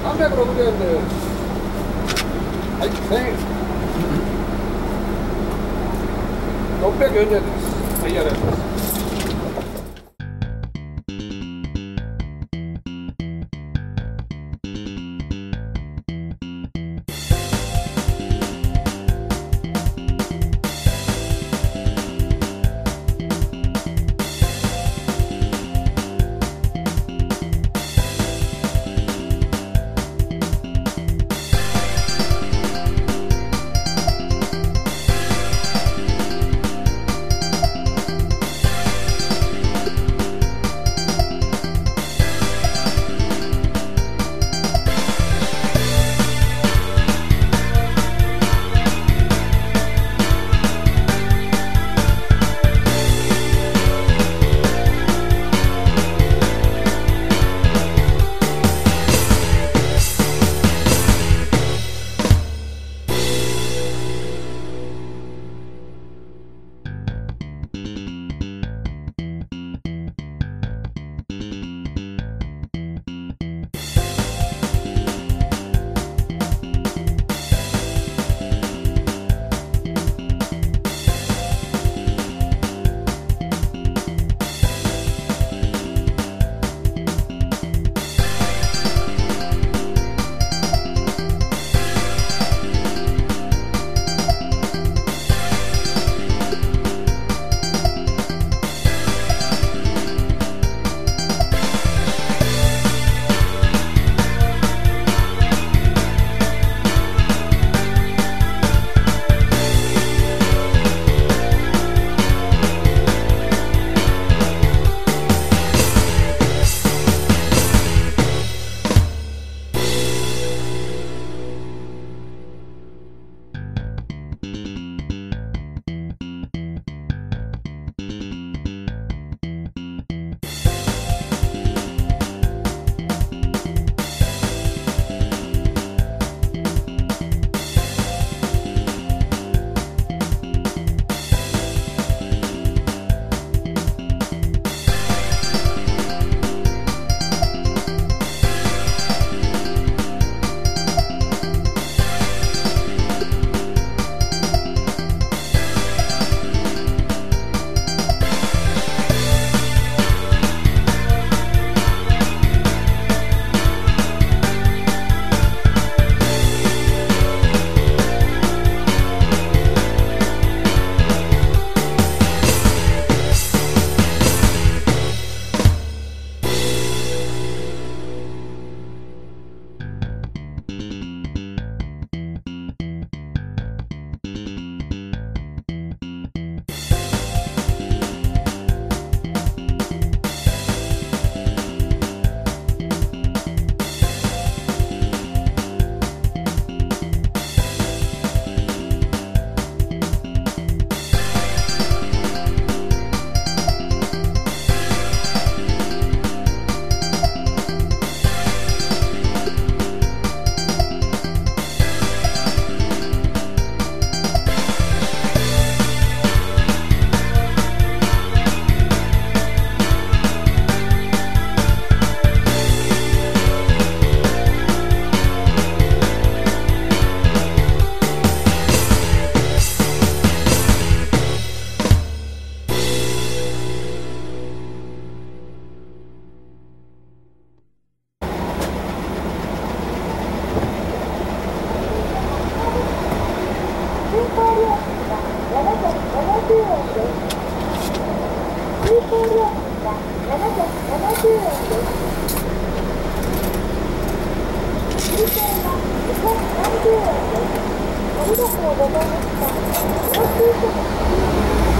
360円です。はい、1000円。640円です。はい、ありがとうございます。 ありがとうございました。